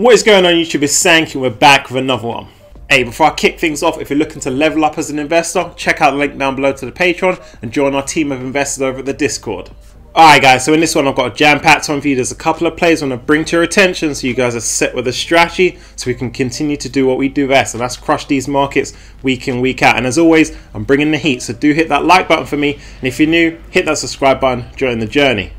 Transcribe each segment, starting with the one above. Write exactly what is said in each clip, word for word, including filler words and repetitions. What is going on YouTube, it's Sank and we're back with another one. Hey, before I kick things off, if you're looking to level up as an investor, check out the link down below to the Patreon and join our team of investors over at the Discord. Alright guys, so in this one I've got a jam-packed one for you. There's a couple of plays I want to bring to your attention so you guys are set with a strategy so we can continue to do what we do best, and that's crush these markets week in, week out. And as always, I'm bringing the heat, so do hit that like button for me, and if you're new, hit that subscribe button, join the journey.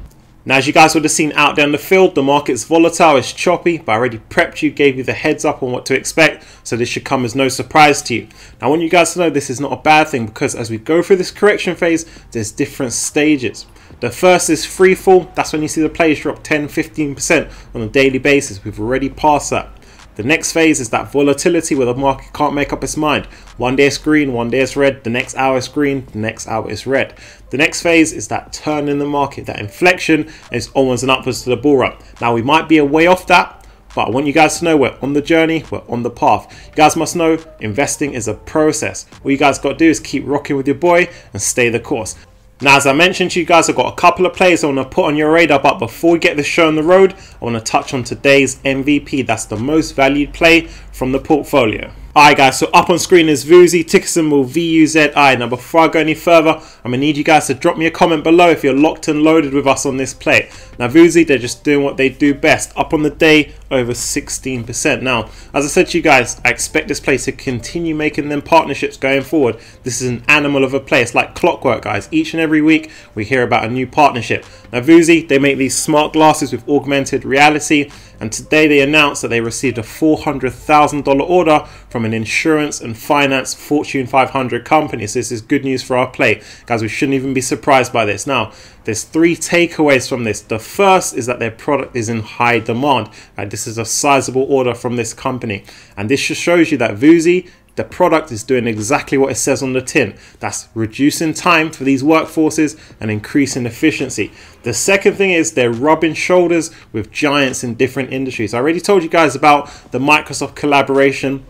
Now, as you guys would have seen out there in the field, the market's volatile, it's choppy, but I already prepped you, gave you the heads up on what to expect, so this should come as no surprise to you. Now, I want you guys to know this is not a bad thing, because as we go through this correction phase, there's different stages. The first is free fall, that's when you see the plays drop ten, fifteen percent on a daily basis. We've already passed that. The next phase is that volatility where the market can't make up its mind. One day it's green, one day it's red, the next hour it's green, the next hour it's red. The next phase is that turn in the market, that inflection, and it's onwards and upwards to the bull run. Now, we might be a way off that, but I want you guys to know we're on the journey, we're on the path. You guys must know investing is a process. All you guys got to do is keep rocking with your boy and stay the course. Now, as I mentioned to you guys, I've got a couple of plays I want to put on your radar, but before we get this show on the road, I want to touch on today's M V P. That's the most valued play from the portfolio. Alright guys, so up on screen is Vuzi, ticker symbol V U Z I. Now before I go any further, I'm going to need you guys to drop me a comment below if you're locked and loaded with us on this play. Now Vuzi, they're just doing what they do best. Up on the day, over sixteen percent. Now, as I said to you guys, I expect this play to continue making them partnerships going forward. This is an animal of a play. It's like clockwork, guys. Each and every week, we hear about a new partnership. Now Vuzi, they make these smart glasses with augmented reality. And today they announced that they received a four hundred thousand dollar order from an insurance and finance Fortune five hundred company. So this is good news for our play. Guys, we shouldn't even be surprised by this. Now, there's three takeaways from this. The first is that their product is in high demand. Right, this is a sizable order from this company. And this just shows you that Vuzi, the product, is doing exactly what it says on the tin. That's reducing time for these workforces and increasing efficiency. The second thing is they're rubbing shoulders with giants in different industries. I already told you guys about the Microsoft collaboration,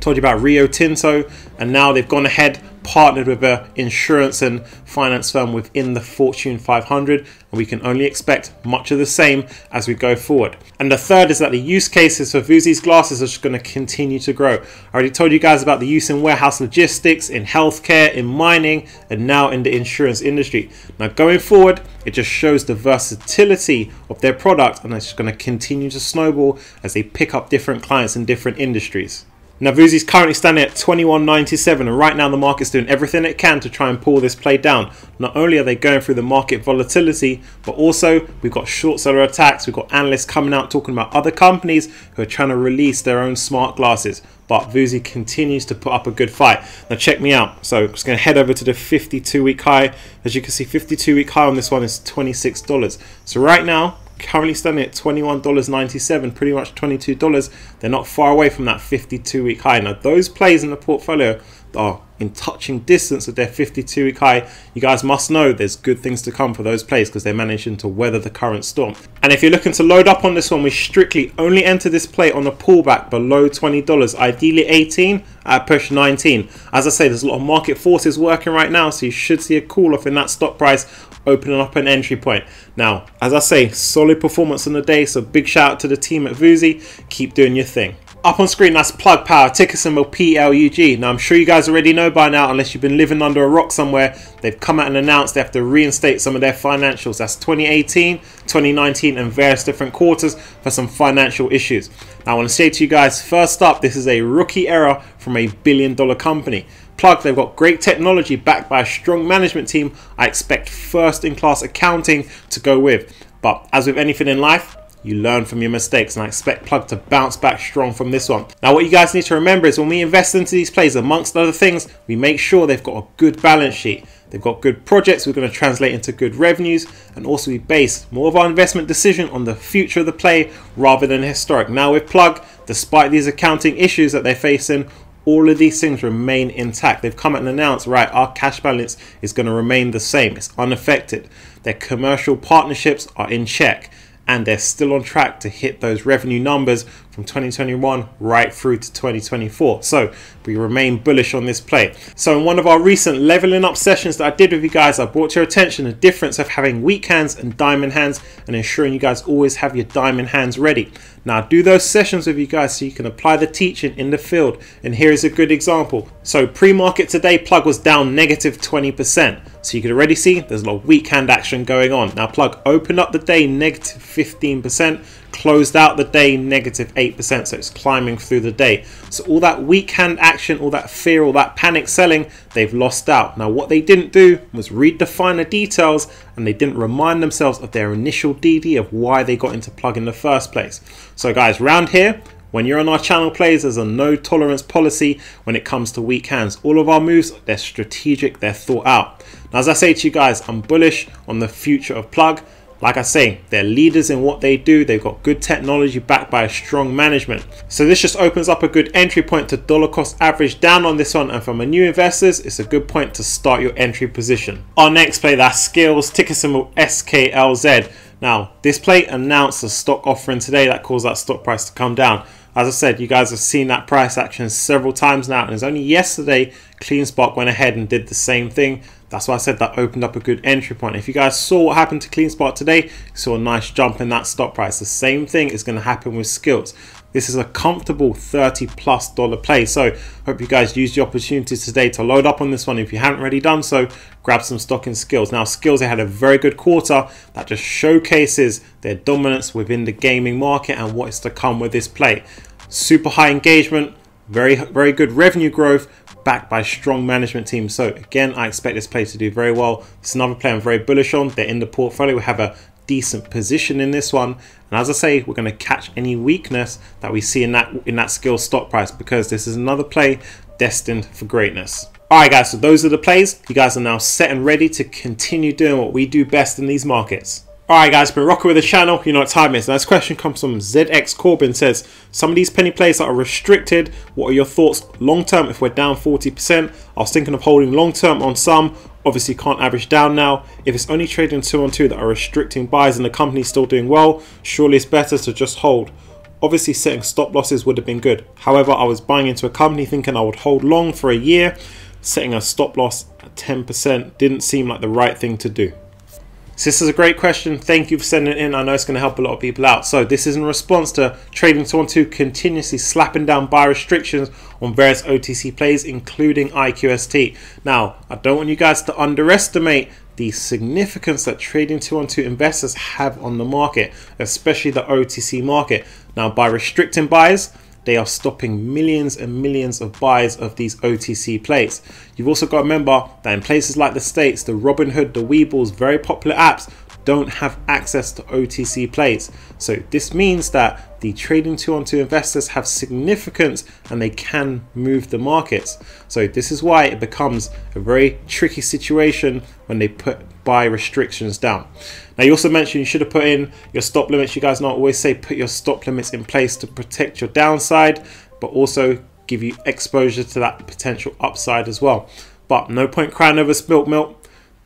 told you about Rio Tinto, and now they've gone ahead, partnered with an insurance and finance firm within the Fortune five hundred, and we can only expect much of the same as we go forward. And the third is that the use cases for Vuzi's glasses are just going to continue to grow. I already told you guys about the use in warehouse logistics, in healthcare, in mining, and now in the insurance industry. Now going forward, it just shows the versatility of their product, and it's just going to continue to snowball as they pick up different clients in different industries. Now Vuzi is currently standing at twenty-one ninety-seven, and right now the market's doing everything it can to try and pull this play down. Not only are they going through the market volatility, but also we've got short seller attacks, we've got analysts coming out talking about other companies who are trying to release their own smart glasses. But Vuzi continues to put up a good fight. Now check me out. So I'm just going to head over to the fifty-two week high. As you can see, fifty-two week high on this one is twenty-six dollars. So right now, currently standing at twenty-one ninety-seven, pretty much twenty-two dollars. They're not far away from that fifty-two week high. Now those plays in the portfolio are in touching distance of their fifty-two week high. You guys must know there's good things to come for those plays because they're managing to weather the current storm. And if you're looking to load up on this one, we strictly only enter this play on a pullback below twenty dollars, ideally eighteen, at push nineteen. As I say, there's a lot of market forces working right now, so you should see a call off in that stock price, opening up an entry point. Now, as I say, solid performance on the day, so big shout out to the team at Vuzi. Keep doing your thing. Up on screen, that's Plug Power, ticker symbol P L U G. Now, I'm sure you guys already know by now, unless you've been living under a rock somewhere, they've come out and announced they have to reinstate some of their financials. That's twenty eighteen, twenty nineteen, and various different quarters for some financial issues. Now, I want to say to you guys, first up, this is a rookie error from a billion dollar company. Plug, they've got great technology backed by a strong management team. I expect first-in-class accounting to go with. But as with anything in life, you learn from your mistakes, and I expect Plug to bounce back strong from this one. Now what you guys need to remember is when we invest into these plays, amongst other things, we make sure they've got a good balance sheet. They've got good projects we're going to translate into good revenues, and also we base more of our investment decision on the future of the play rather than historic. Now with Plug, despite these accounting issues that they're facing, all of these things remain intact. They've come out and announced, right, our cash balance is going to remain the same. It's unaffected. Their commercial partnerships are in check. and they're still on track to hit those revenue numbers from twenty twenty-one right through to twenty twenty-four. So we remain bullish on this play. So in one of our recent leveling up sessions that I did with you guys, I brought to your attention the difference of having weak hands and diamond hands and ensuring you guys always have your diamond hands ready. Now I do those sessions with you guys so you can apply the teaching in the field. And here is a good example. So pre-market today, Plug was down negative twenty percent. So you could already see there's a lot of weak hand action going on. Now Plug opened up the day negative fifteen percent, closed out the day negative eight percent, so it's climbing through the day. So all that weak hand action, all that fear, all that panic selling, they've lost out. Now what they didn't do was read the finer details, and they didn't remind themselves of their initial D D of why they got into Plug in the first place. So guys, round here, when you're on our channel plays, there's a no tolerance policy when it comes to weak hands. All of our moves, they're strategic, they're thought out. Now, as I say to you guys, I'm bullish on the future of Plug. Like I say, they're leaders in what they do. They've got good technology backed by a strong management. So this just opens up a good entry point to dollar cost average down on this one. And for my new investors, it's a good point to start your entry position. Our next play, that's Skillz, ticker symbol S K L Z. Now, this play announced a stock offering today that caused that stock price to come down. As I said, you guys have seen that price action several times now, and it was only yesterday CleanSpark went ahead and did the same thing. That's why I said that opened up a good entry point. If you guys saw what happened to CleanSpark today, you saw a nice jump in that stock price. The same thing is going to happen with Skillz. This is a comfortable thirty plus dollar play. So hope you guys used the opportunity today to load up on this one. If you haven't already done so, grab some stock in Skillz. Now Skillz, they had a very good quarter that just showcases their dominance within the gaming market and what is to come with this play. Super high engagement, very, very good revenue growth, backed by a strong management team. So again, I expect this play to do very well. It's another play I'm very bullish on. They're in the portfolio. We have a decent position in this one, and as I say, we're going to catch any weakness that we see in that in that Skillz stock price, because this is another play destined for greatness. Alright guys, so those are the plays. You guys are now set and ready to continue doing what we do best in these markets. Alright guys, been rocking with the channel, you know what time it is. Now this question comes from Z X Corbin, says, some of these penny plays that are restricted, what are your thoughts long term if we're down forty percent? I was thinking of holding long term on some, obviously can't average down now. If it's only trading two on two that are restricting buys and the company's still doing well, surely it's better to just hold. Obviously setting stop losses would have been good. However, I was buying into a company thinking I would hold long for a year, setting a stop loss at ten percent didn't seem like the right thing to do. So this is a great question. Thank you for sending it in. I know it's going to help a lot of people out. So this is in response to Trading two twelve continuously slapping down buy restrictions on various O T C plays, including I Q S T. Now, I don't want you guys to underestimate the significance that Trading two twelve investors have on the market, especially the O T C market. Now, by restricting buys, they are stopping millions and millions of buys of these O T C plays. You've also got to remember that in places like the States, the Robinhood, the Webull's, very popular apps don't have access to O T C plays. So this means that the Trading two twelve investors have significance and they can move the markets. So this is why it becomes a very tricky situation when they put buy restrictions down. Now you also mentioned you should have put in your stop limits. You guys know I always say put your stop limits in place to protect your downside, but also give you exposure to that potential upside as well. But no point crying over spilt milk.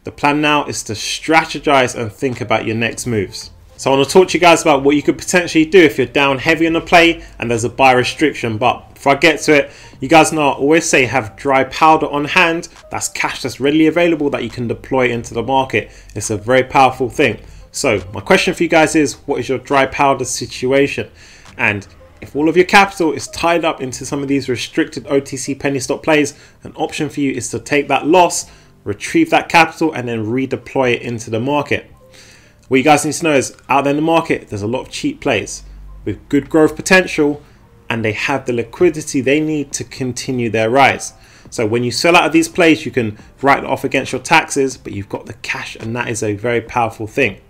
The plan now is to strategize and think about your next moves. So I want to talk to you guys about what you could potentially do if you're down heavy on the play and there's a buy restriction. But before I get to it, you guys know I always say have dry powder on hand. That's cash that's readily available that you can deploy into the market. It's a very powerful thing. So my question for you guys is, what is your dry powder situation? And if all of your capital is tied up into some of these restricted O T C penny stock plays, an option for you is to take that loss, retrieve that capital, and then redeploy it into the market. What you guys need to know is out there in the market, there's a lot of cheap plays with good growth potential, and they have the liquidity they need to continue their rise. So when you sell out of these plays, you can write it off against your taxes, but you've got the cash, and that is a very powerful thing.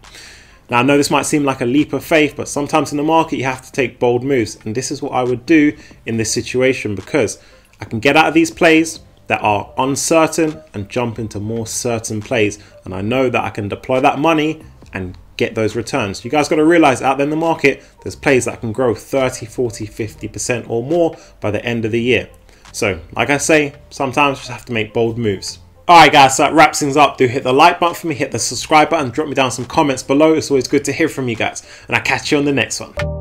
Now I know this might seem like a leap of faith, but sometimes in the market, you have to take bold moves. And this is what I would do in this situation, because I can get out of these plays that are uncertain and jump into more certain plays. And I know that I can deploy that money and get those returns. You guys got to realize out there in the market, there's plays that can grow thirty, forty, fifty percent or more by the end of the year. So like I say, sometimes you just have to make bold moves. Alright guys, so that wraps things up. Do hit the like button for me, hit the subscribe button, drop me down some comments below. It's always good to hear from you guys, and I'll catch you on the next one.